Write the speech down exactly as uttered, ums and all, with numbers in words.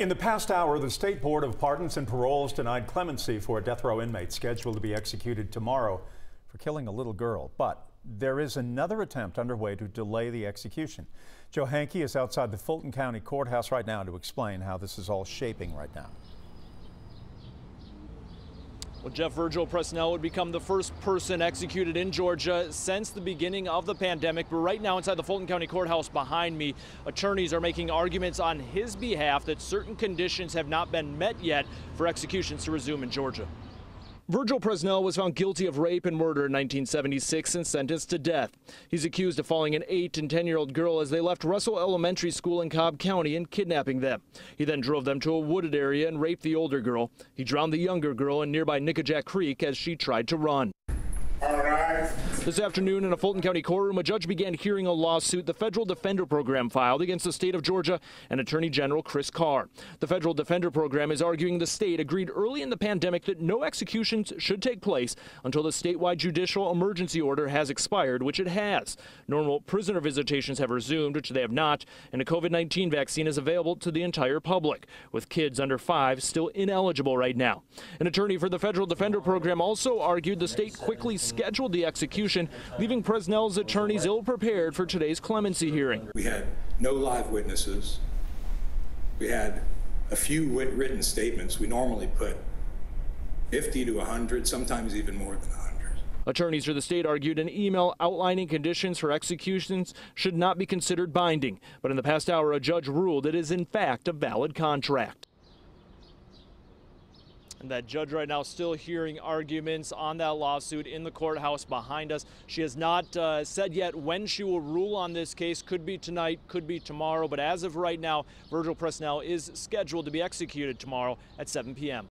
In the past hour, the State Board of Pardons and Paroles denied clemency for a death row inmate scheduled to be executed tomorrow for killing a little girl. But there is another attempt underway to delay the execution. Joe Hanke is outside the Fulton County Courthouse right now to explain how this is all shaping right now. Well, Jeff, Virgil Presnell would become the first person executed in Georgia since the beginning of the pandemic. But right now inside the Fulton County Courthouse behind me, attorneys are making arguments on his behalf that certain conditions have not been met yet for executions to resume in Georgia. Virgil Presnell was found guilty of rape and murder in nineteen seventy-six and sentenced to death. He's accused of following an eight and ten-year-old girl as they left Russell Elementary School in Cobb County and kidnapping them. He then drove them to a wooded area and raped the older girl. He drowned the younger girl in nearby Nickajack Creek as she tried to run. All right. This afternoon in a Fulton County courtroom, a judge began hearing a lawsuit the Federal Defender Program filed against the state of Georgia and Attorney General Chris Carr. The Federal Defender Program is arguing the state agreed early in the pandemic that no executions should take place until the statewide judicial emergency order has expired, which it has. Normal prisoner visitations have resumed, which they have not, and a COVID nineteen vaccine is available to the entire public, with kids under five still ineligible right now. An attorney for the Federal Defender Program also argued the state quickly scheduled the execution, leaving Presnell's attorneys ill-prepared for today's clemency hearing. We had no live witnesses. We had a few written statements. We normally put fifty to a hundred, sometimes even more than one hundred. Attorneys for the state argued an email outlining conditions for executions should not be considered binding, but in the past hour, a judge ruled it is in fact a valid contract. And that judge right now still hearing arguments on that lawsuit in the courthouse behind us. She has not uh, said yet when she will rule on this case. Could be tonight, could be tomorrow. But as of right now, Virgil Presnell is scheduled to be executed tomorrow at seven p m